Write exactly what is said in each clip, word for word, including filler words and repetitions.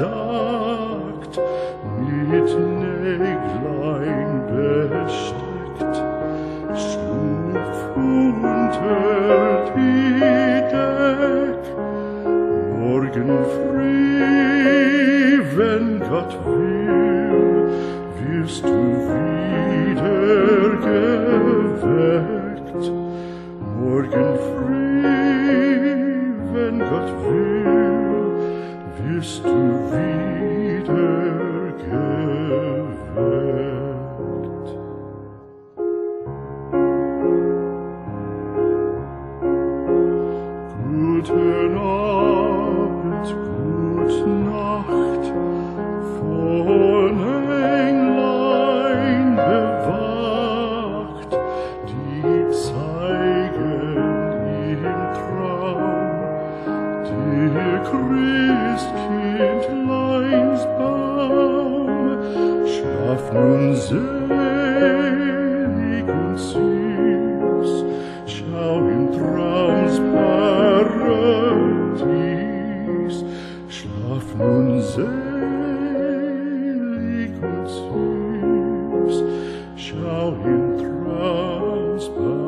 verdackt, mit Näglein besteckt, Schlumpf und Welt wie Deck. Morgen früh, wenn Gott will, wirst du wieder geweckt. Morgen früh, wenn Gott will, wirst du wieder geweckt. Guten Abend, gute Nacht, von Englein bewacht, die zeigen im Traum dir Christkindleins Baum. Schlaf nun selig und süß, schau in Traums Paradies. Schlaf nun selig und süß, schau in Traums Paradies.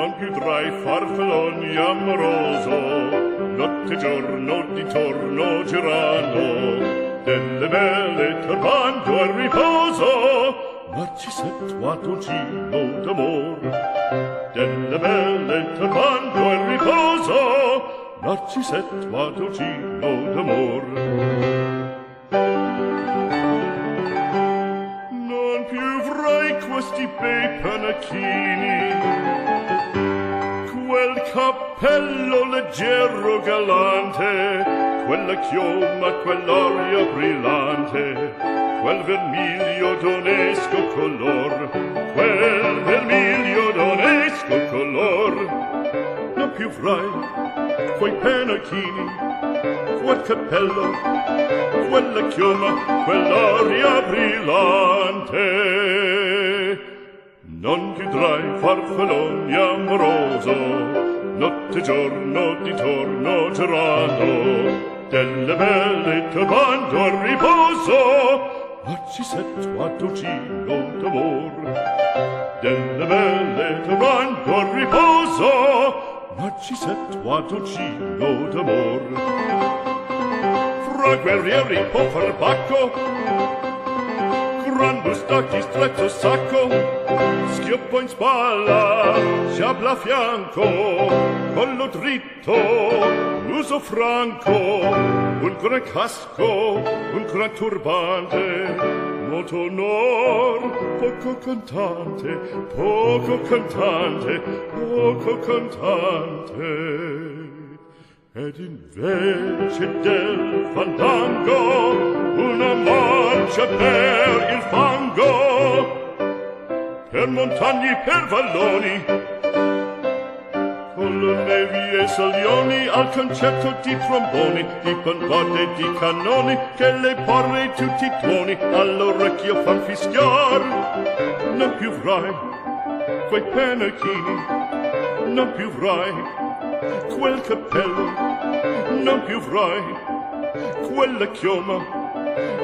non più tra i farfalloni amoroso, notte e giorno d'intorno girano, delle belle turbando al riposo, narcisetto attoncino d'amor. Delle belle turbando al riposo, narcisetto attoncino d'amor. Non più vorrei questi bei panacchini, quel cappello leggero galante, quella chioma, quell'aria brillante, quel vermiglio d'onesco color, quel vermiglio d'onesco color. Non più frai quei penachini, quel cappello, quella chioma, quell'aria brillante. Non più trai farfalloni amoroso, notte e giorno d'intorno girano, delle belle turbando al riposo, narcisetto attoncino d'amor. Delle belle turbando al riposo, narcisetto attoncino d'amor. Fra guerrieri poverbacco, gran bustacchi stretto sacco, schioppo in spalla, sciabla a fianco, collo dritto, l'uso franco, un gran casco, un gran turbante, molto onor, poco cantante, poco cantante, poco cantante. Ed invece del fandango, una marcia per il fango, per montagne, per valloni, con le nevi e salioni, al concerto di tromboni, di bombarde e di cannoni, che le porre tutti i tuoni, all'orecchio fan fischiar. Non più vrai quei penachini, non più vrai quel cappello, non più vrai quella chioma,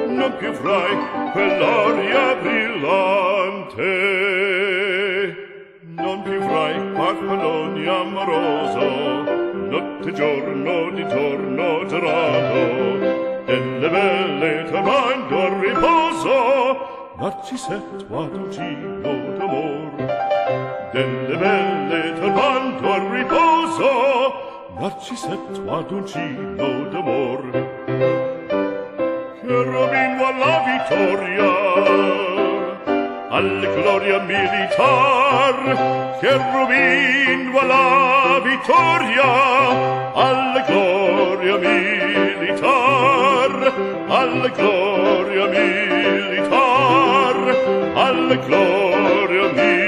non più vrai quell'aria brillante. Non più vrai farfalloni amoroso, notte e giorno d'intorno girano, delle belle turbando al riposo, narcisetto attoncino d'amor. Delle belle turbando al riposo, narcisetto attoncino d'amor. Cherubino alla vittoria, alla gloria militar, cherubino alla vittoria, alla gloria militar, alla gloria militar, alla gloria militar.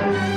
You.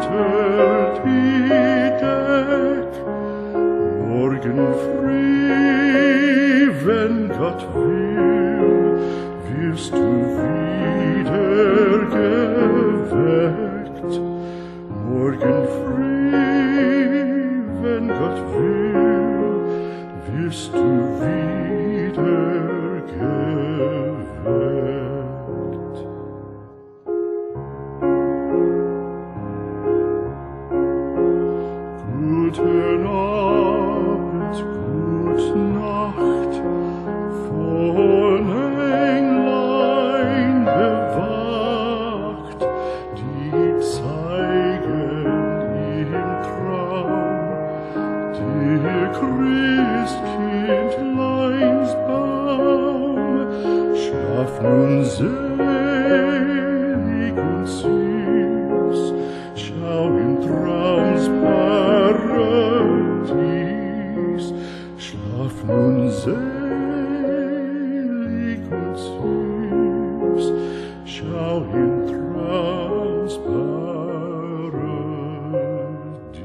Telt die Deck, morgen früh, wenn Gott will, wirst du wieder geweckt. Morgen früh, wenn Gott will, wirst du wieder geweckt. Guten Abend, gute Nacht, von Englein bewacht, die zeigen im Traum dir Christkindleins Baum. Schlaf nun selig und süß, schau im Traums Paradies. Schlaf nun selig und süß, schau im Traums Paradies.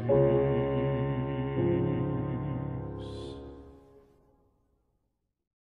Musik.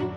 You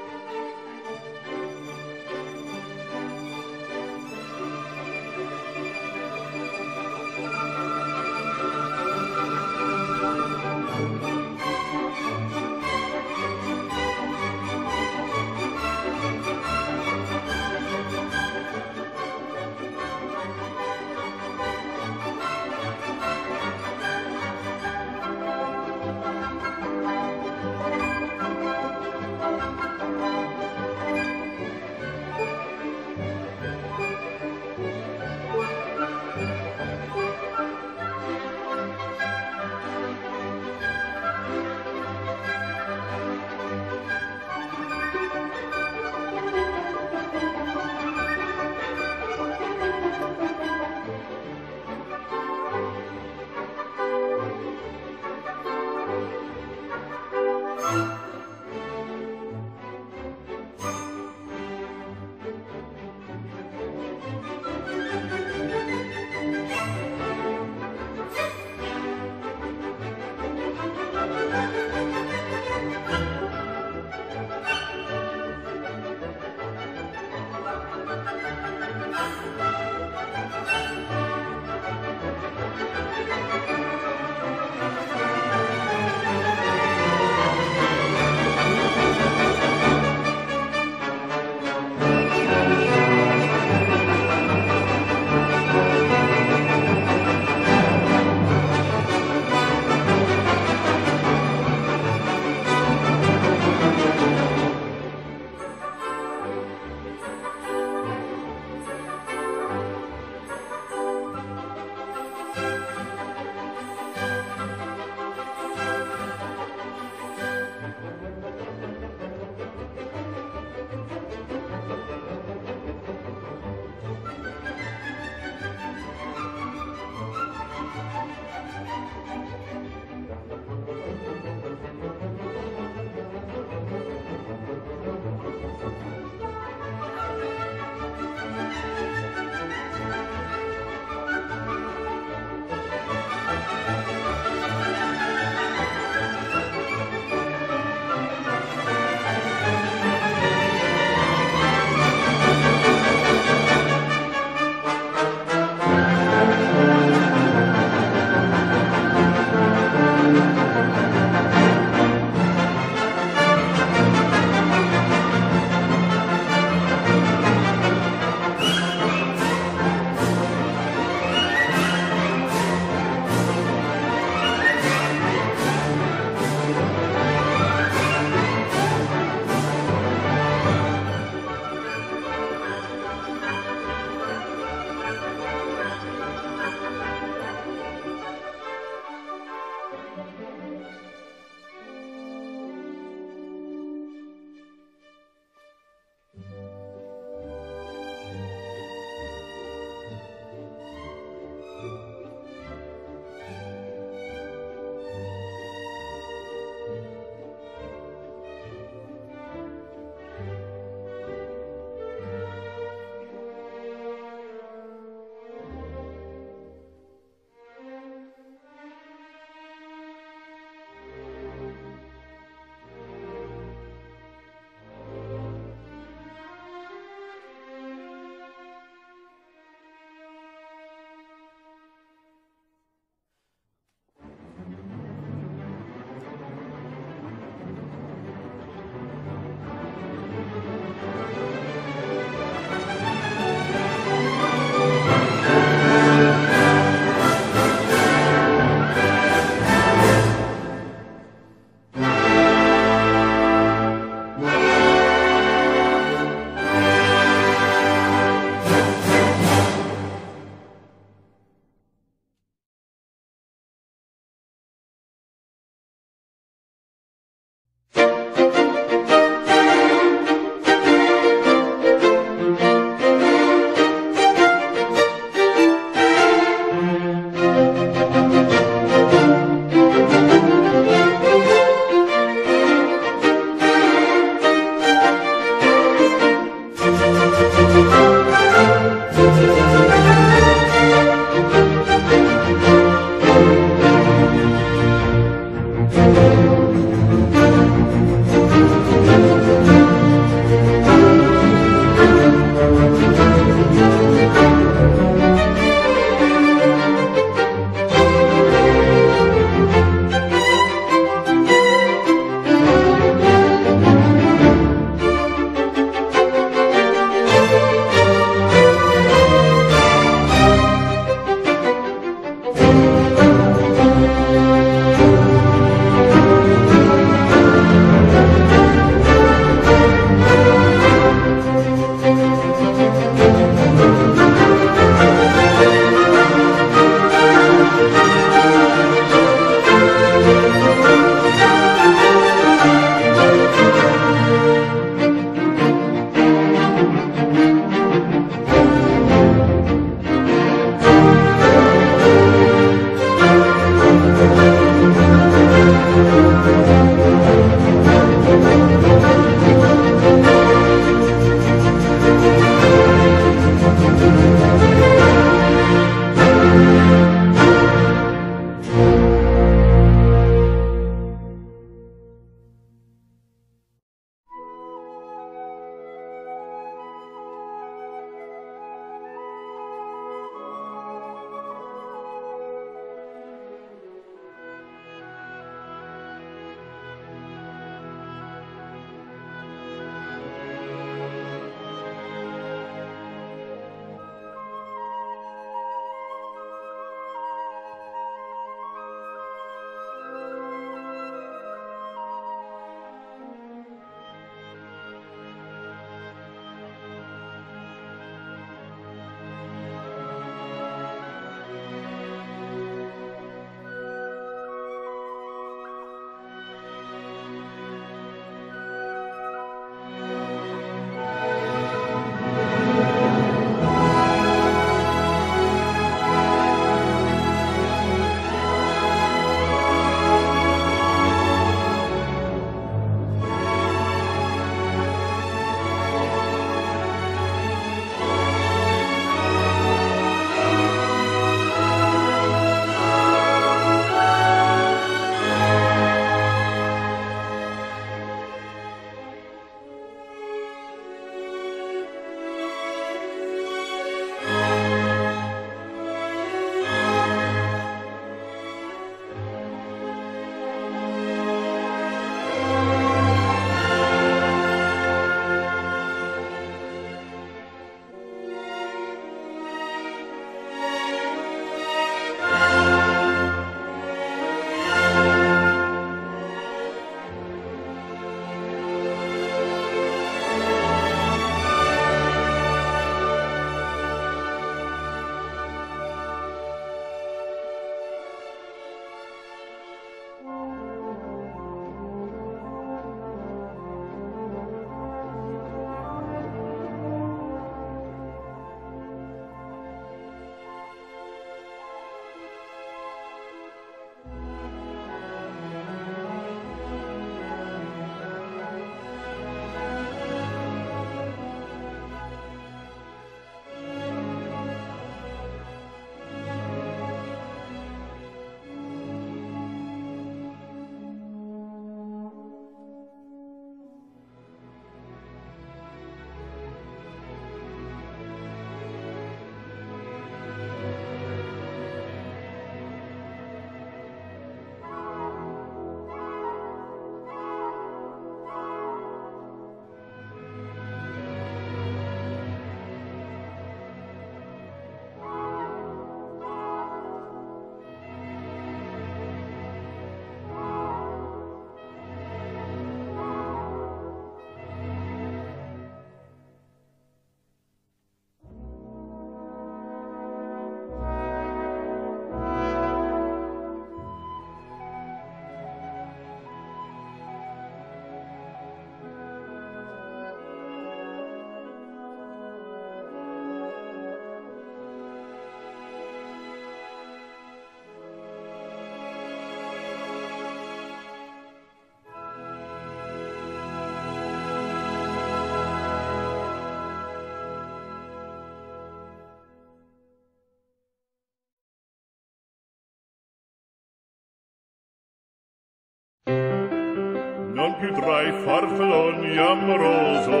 più tra i farfalloni amoroso,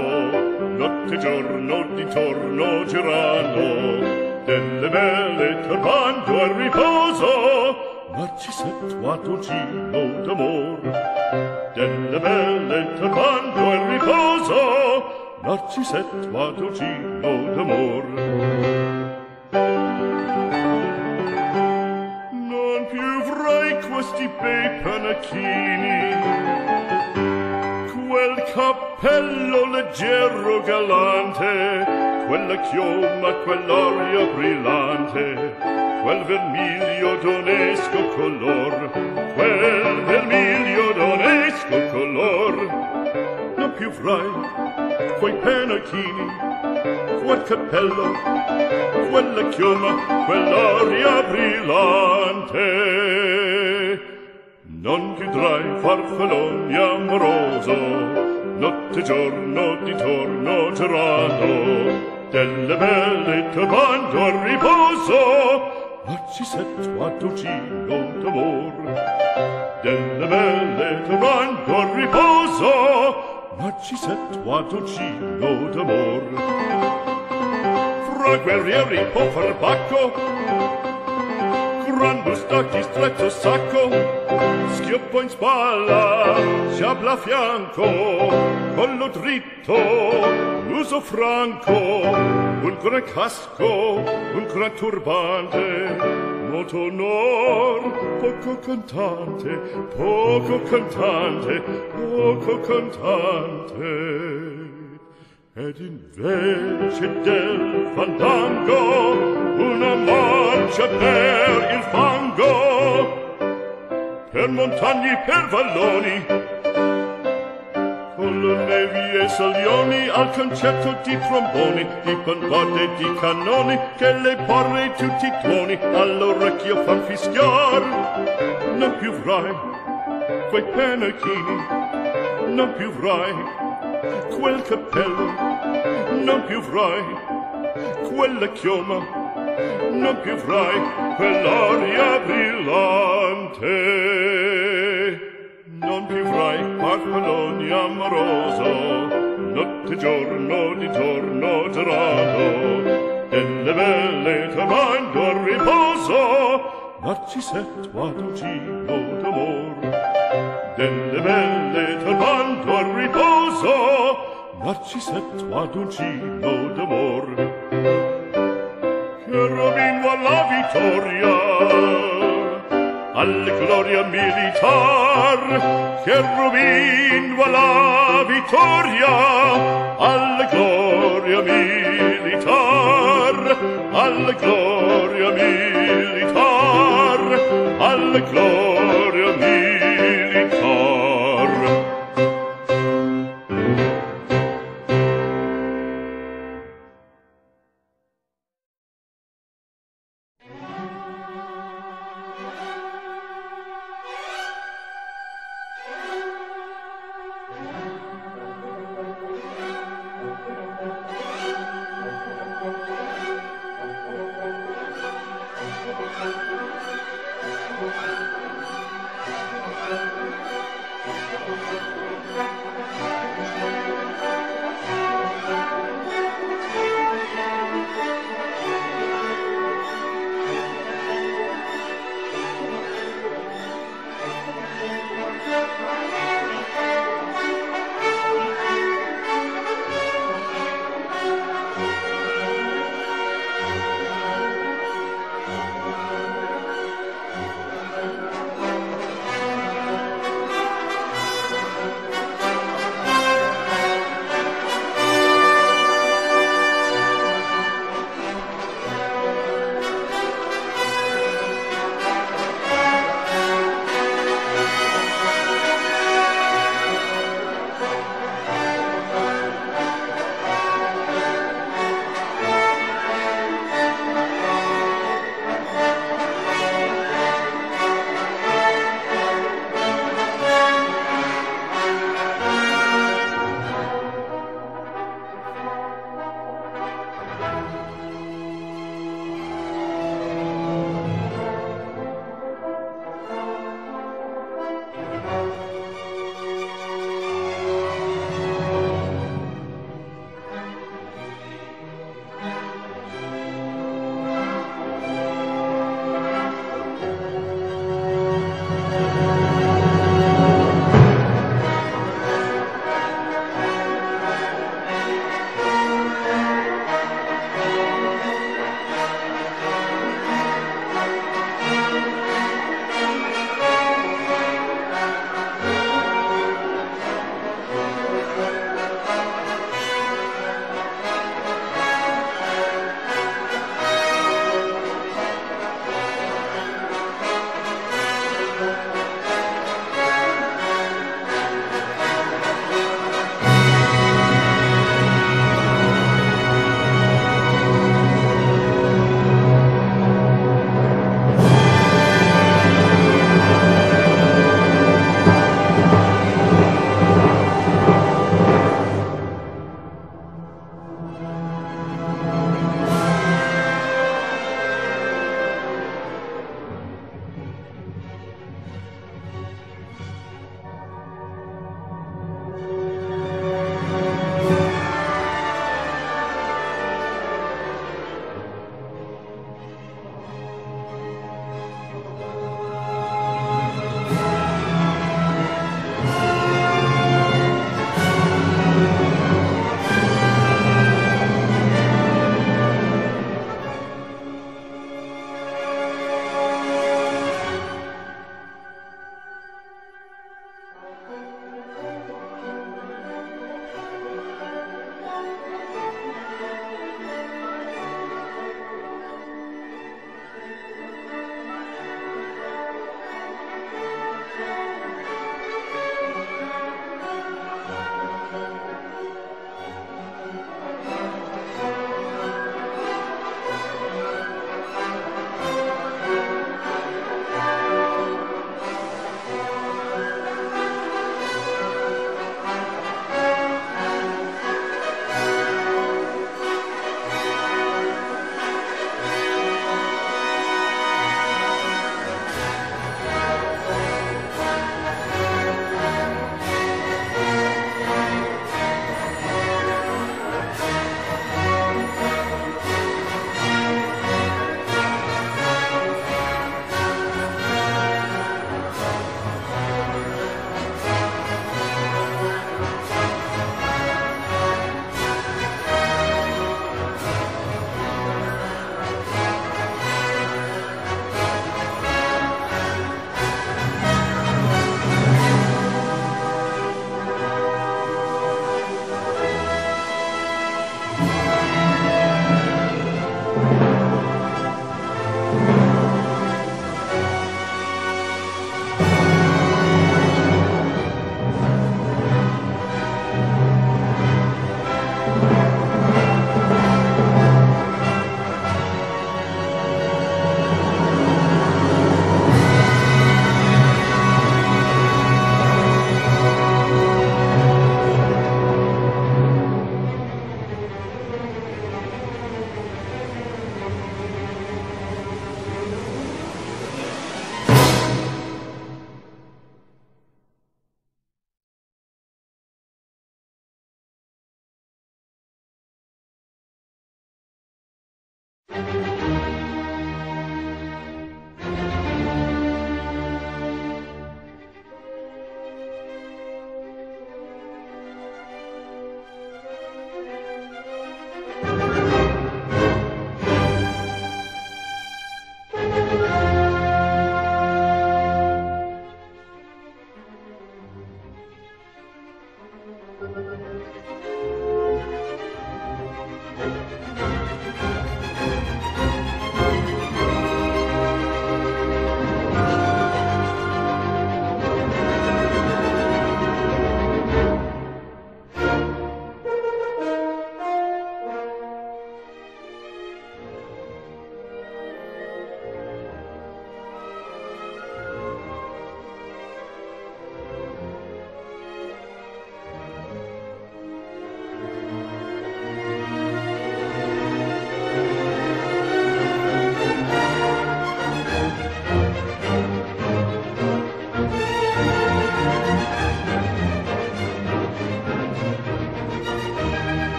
notte e giorno d'intorno girano, delle belle turbando al riposo. Narcisetto atogino d'amor, delle belle turbando al riposo. Narcisetto atogino d'amor. Non più vorrei questi bei panacchini, quel cappello leggero galante, quella chioma, quell'aria brillante, quel vermiglio d'onesco color, quel vermiglio d'onesco color. Non più frai quei penachini, quel cappello, quella chioma, quell'aria brillante. Non chiudrai farfalloni amoroso, notte e giorno d'intorno girando, delle belle turbando al riposo. Narcisetto atogino d'amor, delle belle turbando al riposo. Narcisetto atogino d'amor. Fra guerrieri poverbacco, gran bustacchi stretto sacco, schioppo in spalla, sciabla a fianco, collo dritto, muso franco, un gran casco, un gran turbante, molto onor, poco cantante, poco cantante, poco cantante. Ed invece del fandango, una marcia per il fango, per montagne, per valloni, con nevi e salioni, al concetto di tromboni, di bombarde, di cannoni, che le parre tutti i tuoni all'orecchio fan fischiar. Non più avrai quei penachini, non più avrai quel cappello, non più avrai quella chioma, non più avrai quell'aria brillante. Non più avrai farfalloni amoroso, notte e giorno d'intorno girano, delle belle turbando al riposo. Narcisetto atogino d'amor, delle belle turbando al riposo. Narcisetto atogino d'amor. Cherubino alla vittoria, alla gloria militar, cherubino alla vittoria, alla gloria militar, alla gloria militar, alla gloria militar.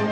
We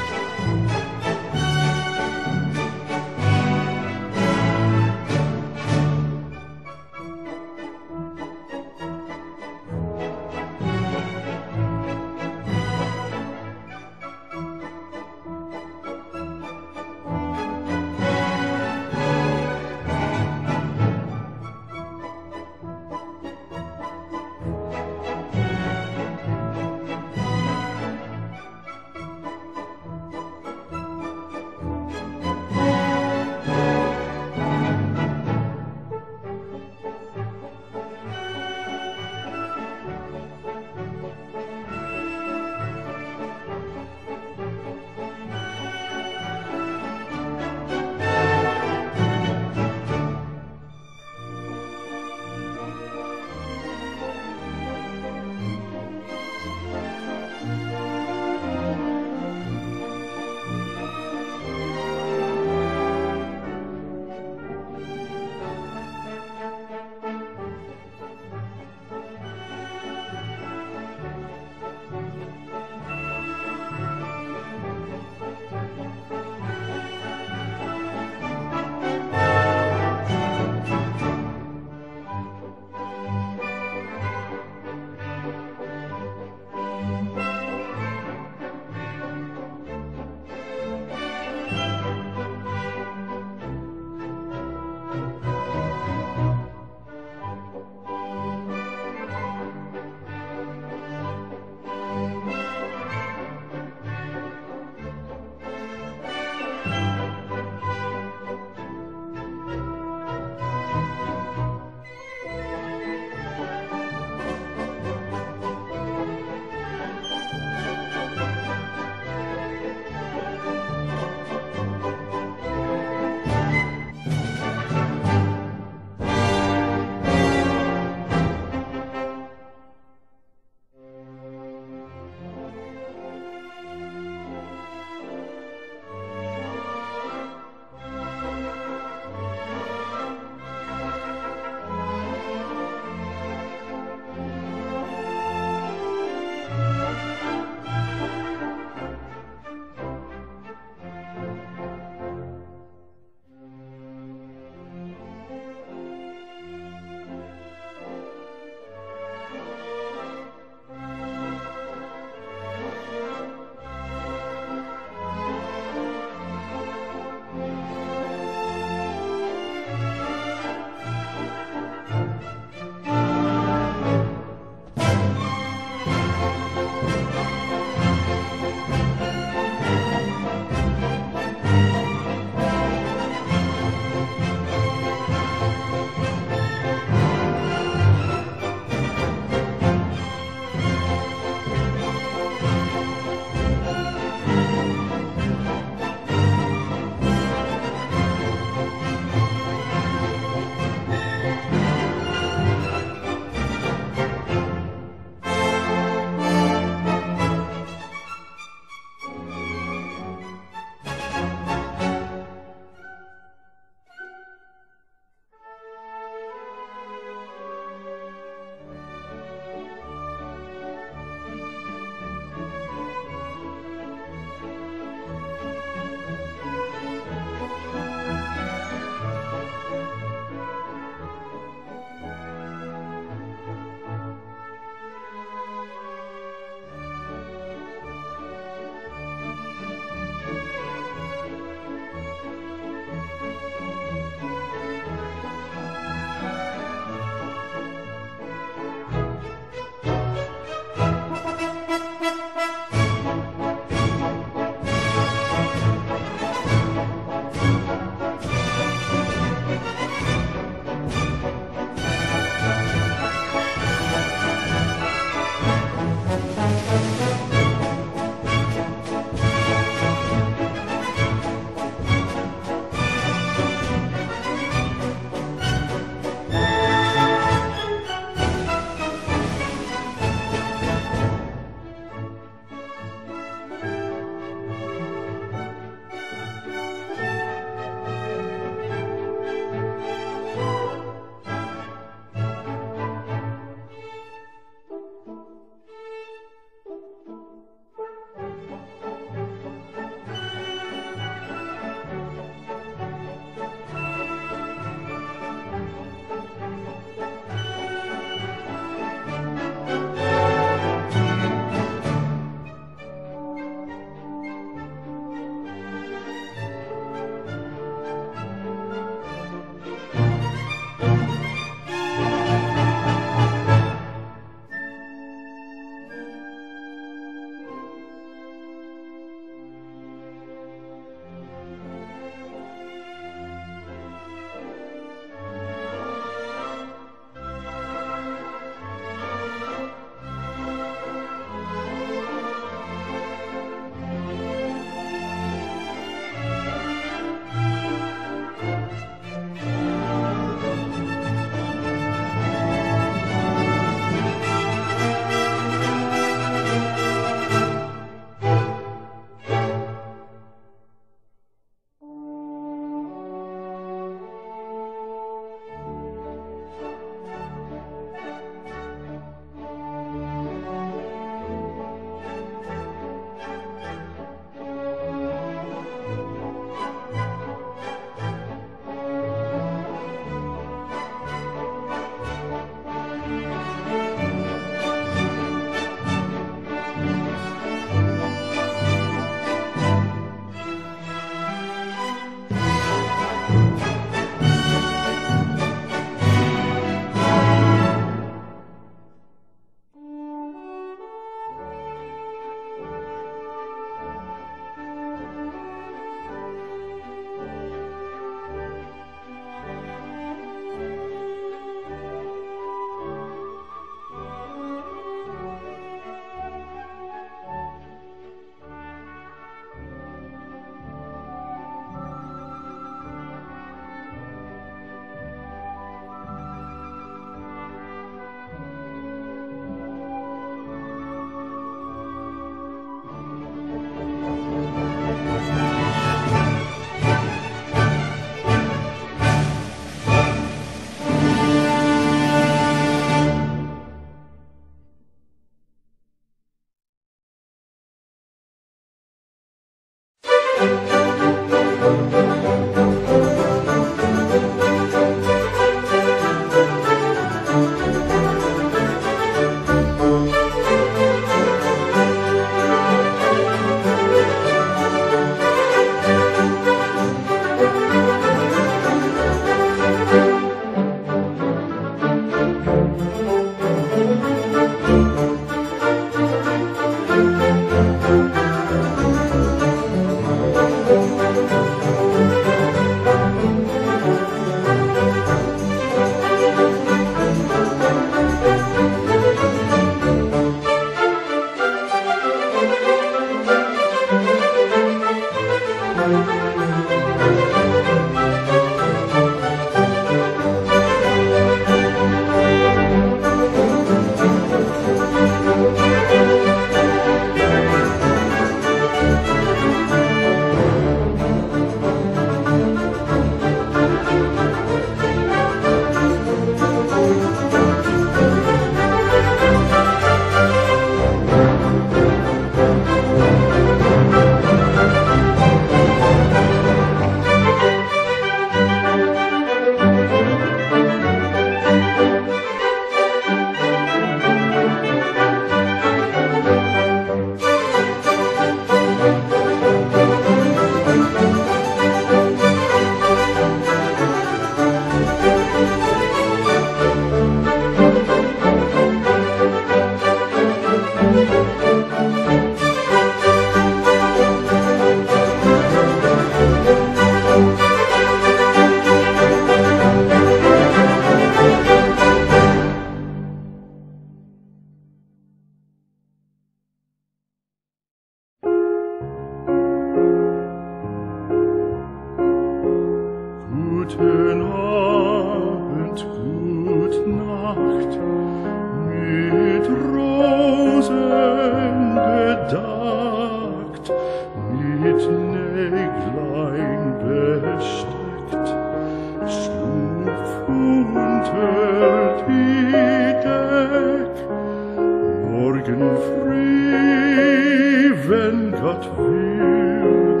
Morgen früh, wenn Gott will,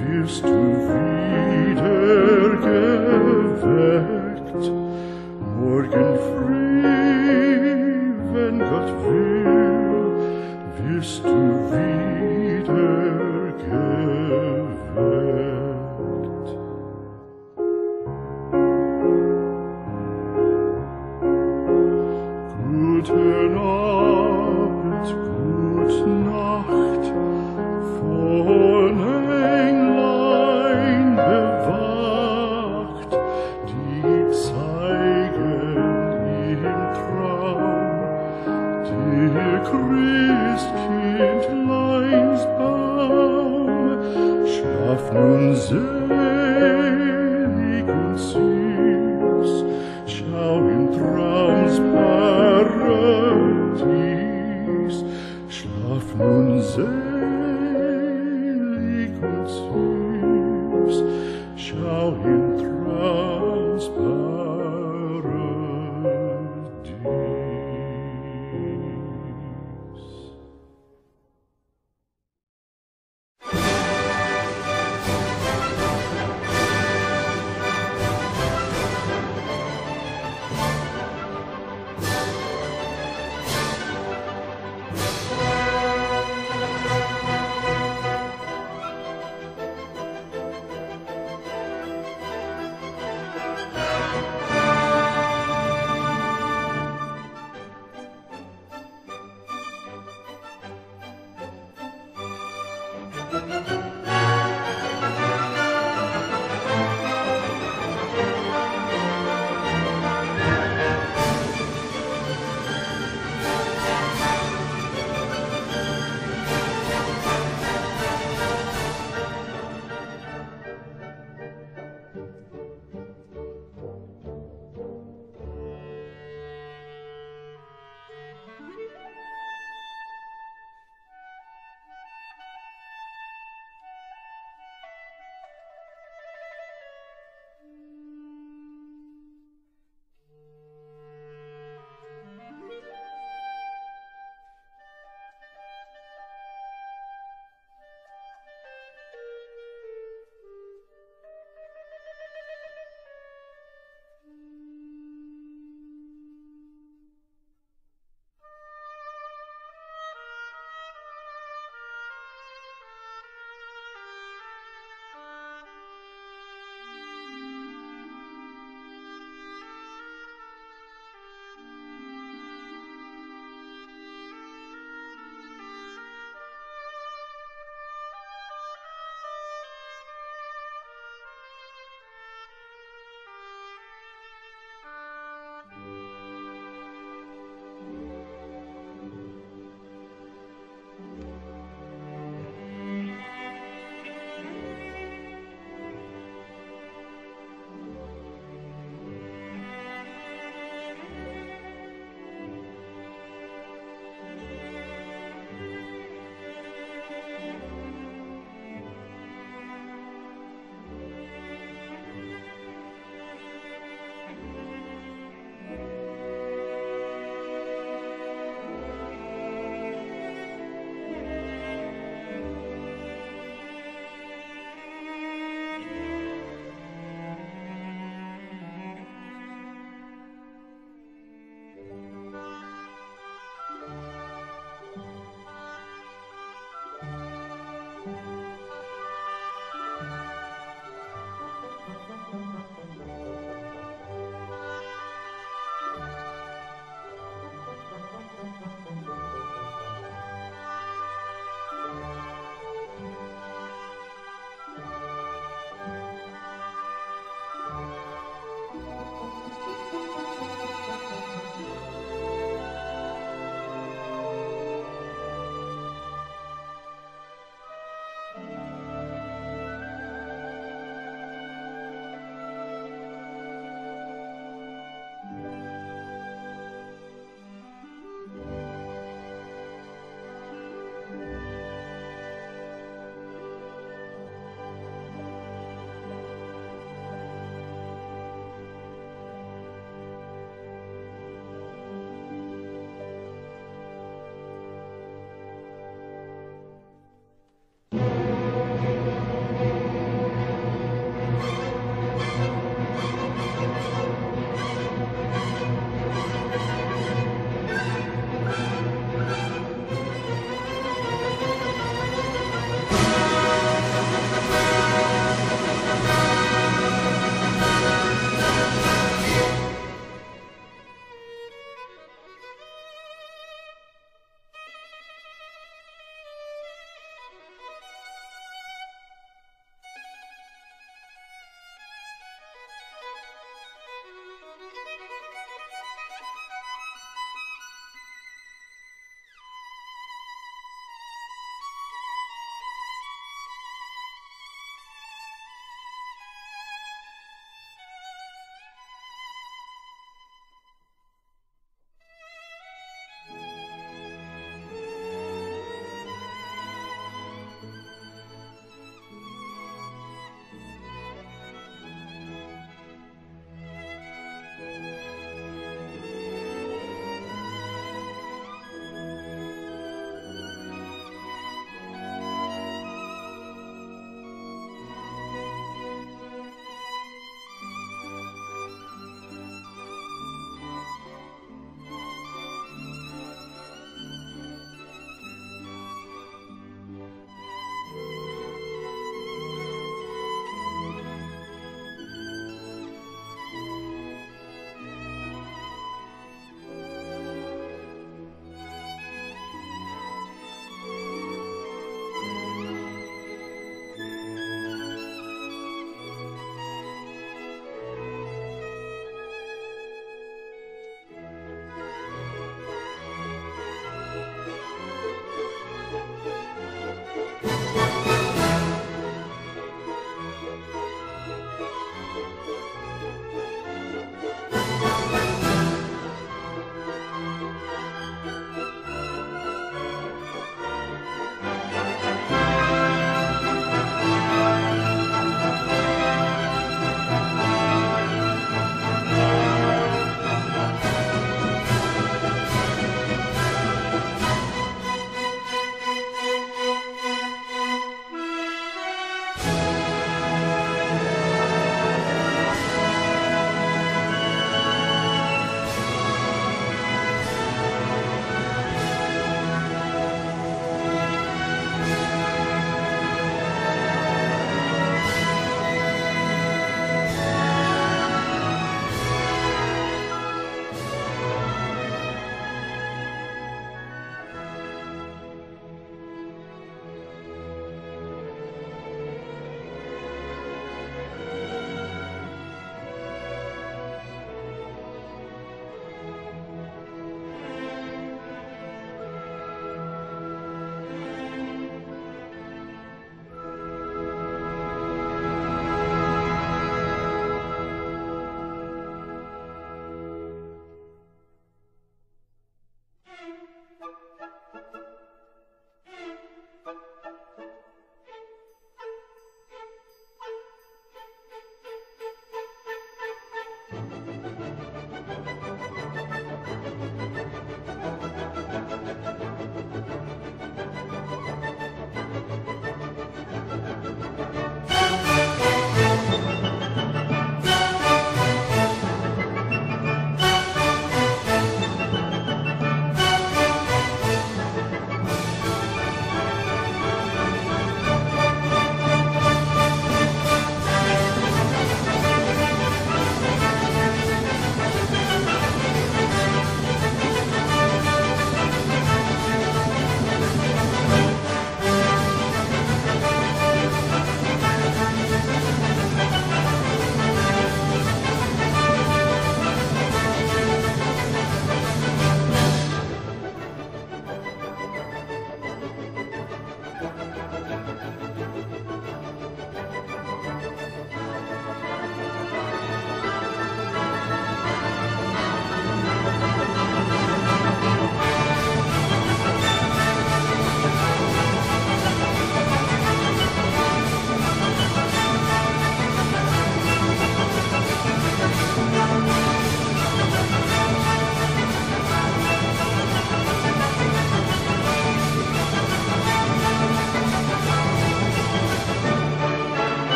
wirst du wieder geweckt. Morgen früh, wenn Gott will, wirst du wieder geweckt. Guten Abend, gute Nacht, von Englein bewacht, die zeigen im Traum dir Christkindleins Baum. Schlaf nun selig und süß, schau im Traums Paradies. Schlaf nun selig und süß, schau im Traums Paradies. Thank you.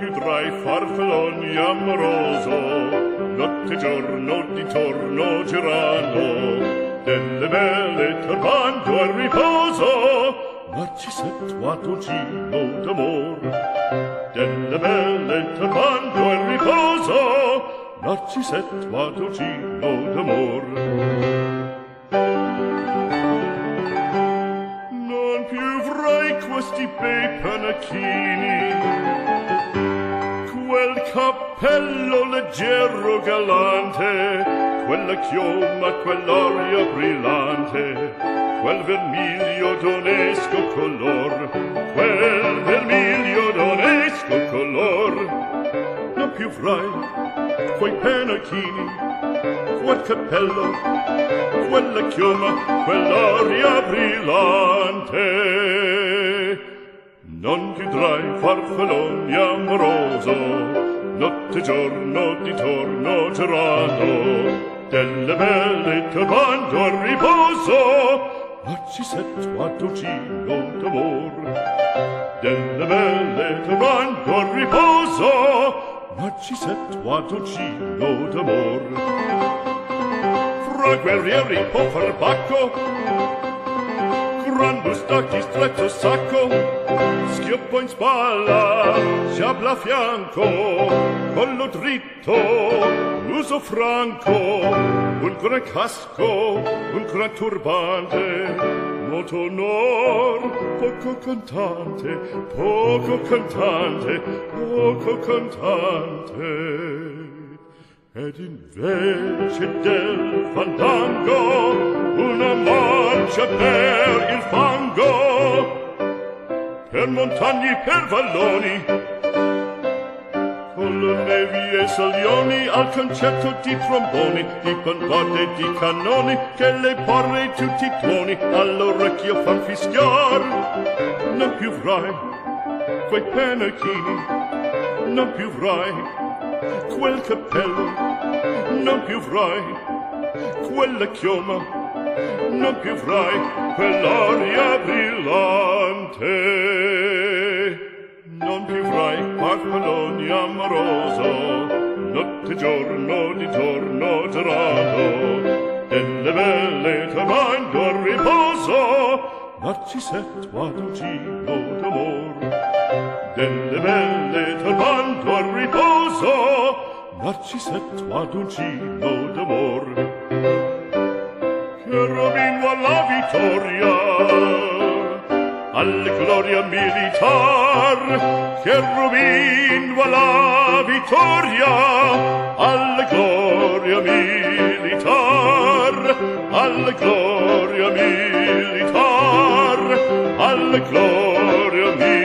più tra i farfalloni amoroso, notte e giorno d'intorno girano, delle belle turbando al riposo, narcisetto attucino d'amor. Delle belle turbando al riposo, narcisetto attucino d'amor. Non più vorrei questi bei panacchini, quel cappello leggero galante, quella chioma, quell'aria brillante, quel vermiglio d'onesco color, quel vermiglio d'onesco color. Non più frai quei panacchini, quel cappello, quella chioma, quell'aria brillante. Non chiudrai farfalloni amoroso, notte e giorno d'intorno girano, delle belle turbando al riposo, narcisetto attucino d'amor. Delle belle turbando al riposo, narcisetto attucino d'amor. Fra guerrieri poverbacco, gran bustacchi, stretto sacco, schioppo in spalla, sciabla a fianco, collo dritto, l'uso franco, un gran casco, un gran turbante, molto onor, poco cantante, poco cantante, poco cantante. Ed invece del fandango, una marcia per il fango, per montagne, per valloni, con le nevi e salioni, al concerto di tromboni, di bombarde e di cannoni, che le porre tutti i tuoni, all'orecchio fan fischiar. Non più avrai quei panacchini, non più avrai quel cappello, non più avrai quella chioma, non più avrai quell'aria brillante. Non più avrai farfalloni amoroso, notte e giorno d'intorno girano, delle belle turbando al riposo, narcisetto attucino d'amor. Delle belle turbando al riposo, narcisetto attucino d'amor. Cherubino alla vittoria, alla gloria militar. Cherubino alla vittoria, alla gloria militar. Alla gloria militar, alla gloria militar.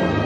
Music.